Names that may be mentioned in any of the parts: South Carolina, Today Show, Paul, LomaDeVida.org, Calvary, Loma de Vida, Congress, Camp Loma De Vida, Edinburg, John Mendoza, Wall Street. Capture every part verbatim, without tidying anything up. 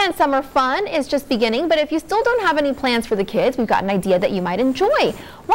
And summer fun is just beginning, but if you still don't have any plans for the kids, we've got an idea that you might enjoy. Why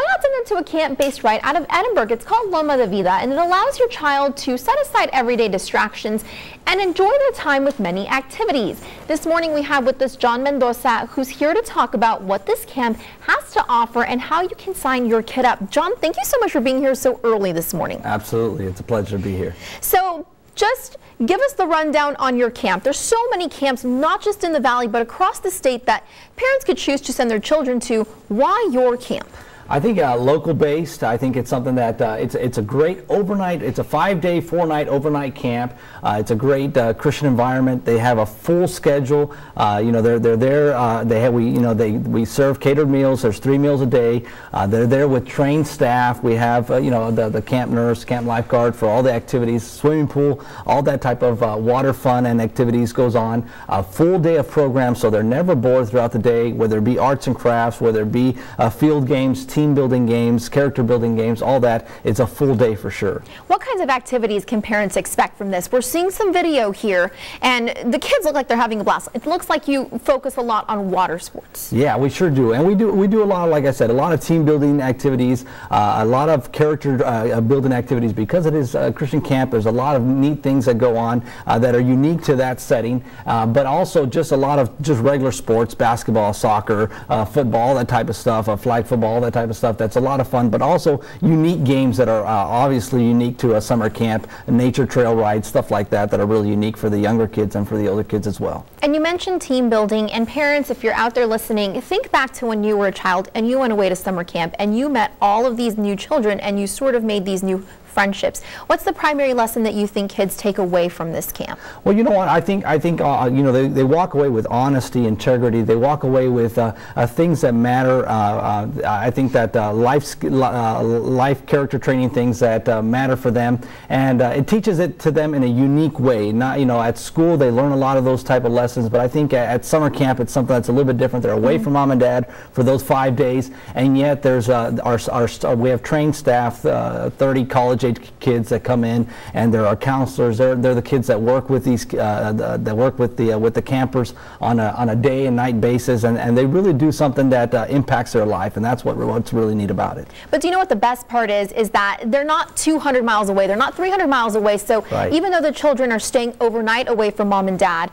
not send them to a camp-based ride out of Edinburg? It's called Loma de Vida, and it allows your child to set aside everyday distractions and enjoy their time with many activities. This morning we have with us John Mendoza, who's here to talk about what this camp has to offer and how you can sign your kid up. John, thank you so much for being here so early this morning. Absolutely. It's a pleasure to be here. So just give us the rundown on your camp. There's so many camps, not just in the valley, but across the state that parents could choose to send their children to. Why your camp? I think uh, local based. I think it's something that uh, it's it's a great overnight. It's a five-day, four-night overnight camp. Uh, it's a great uh, Christian environment. They have a full schedule. Uh, you know, they're they're there. Uh, they have we you know they we serve catered meals. There's three meals a day. Uh, they're there with trained staff. We have uh, you know the the camp nurse, camp lifeguard for all the activities, swimming pool, all that type of uh, water fun and activities goes on. A full day of programs, so they're never bored throughout the day. Whether it be arts and crafts, whether it be uh, field games, team building games, character building games, all that. It's a full day for sure. What kinds of activities can parents expect from this? We're seeing some video here, and the kids look like they're having a blast. It looks like you focus a lot on water sports. Yeah, we sure do. And we do we do a lot, like I said, a lot of team building activities, uh, a lot of character uh, building activities. Because it is a Christian camp, there's a lot of neat things that go on uh, that are unique to that setting, uh, but also just a lot of just regular sports, basketball, soccer, uh, football, that type of stuff, uh, flag football, that type of stuff. That's a lot of fun, but also unique games that are uh, obviously unique to a summer camp, nature trail rides, stuff like that, that are really unique for the younger kids and for the older kids as well. And you mentioned team building, and parents, if you're out there listening, think back to when you were a child and you went away to summer camp and you met all of these new children and you sort of made these new friendships. What's the primary lesson that you think kids take away from this camp? Well, you know what, I think I think uh, you know they, they walk away with honesty, integrity. They walk away with uh, uh, things that matter. Uh, uh, I think that uh, life uh, life character training, things that uh, matter for them, and uh, it teaches it to them in a unique way. Not you know at school they learn a lot of those type of lessons, but I think at, at summer camp it's something that's a little bit different. They're away mm-hmm. from mom and dad for those five days, and yet there's uh, our our we have trained staff, uh, thirty college kids that come in, and there are counselors. They're they're the kids that work with these uh, the, that work with the uh, with the campers on a on a day and night basis, and and they really do something that uh, impacts their life, and that's what what's really neat about it. But do you know what the best part is? Is that they're not two hundred miles away. They're not three hundred miles away. So right. Even though the children are staying overnight away from mom and dad,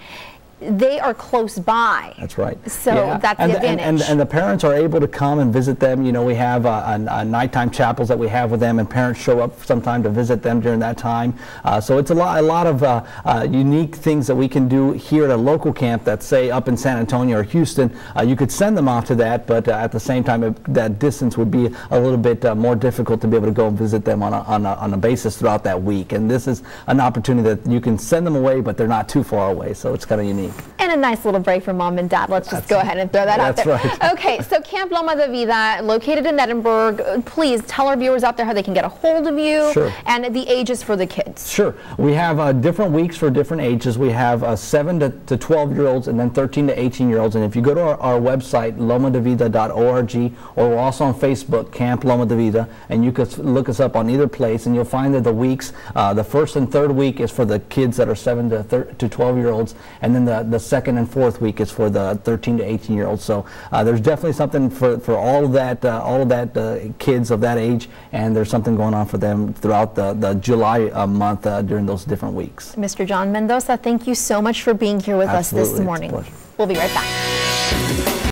they are close by. That's right. So yeah. That's the and, advantage. And, and, and the parents are able to come and visit them. You know, we have a, a, a nighttime chapels that we have with them, and parents show up sometime to visit them during that time. Uh, so it's a lot, a lot of uh, uh, unique things that we can do here at a local camp that, say, up in San Antonio or Houston. Uh, you could send them off to that, but uh, at the same time, it, that distance would be a little bit uh, more difficult to be able to go and visit them on a, on, a, on a basis throughout that week. And this is an opportunity that you can send them away, but they're not too far away. So it's kind of unique. And a nice little break for mom and dad. Let's just that's go ahead and throw that out there. Right. Okay, so Camp Loma de Vida, located in Edinburg. Please tell our viewers out there how they can get a hold of you. Sure. And the ages for the kids. Sure. We have uh, different weeks for different ages. We have uh, seven to twelve year olds, and then thirteen to eighteen year olds. And if you go to our, our website, Loma De Vida dot org, or we're also on Facebook, Camp Loma de Vida, and you can look us up on either place, and you'll find that the weeks, uh, the first and third week is for the kids that are seven to twelve year olds, and then the The second and fourth week is for the thirteen to eighteen year olds. So uh, there's definitely something for, for all of that, uh, all of that uh, kids of that age, and there's something going on for them throughout the, the July uh, month uh, during those different weeks. Mister John Mendoza, thank you so much for being here with Absolutely. Us this morning. We'll be right back.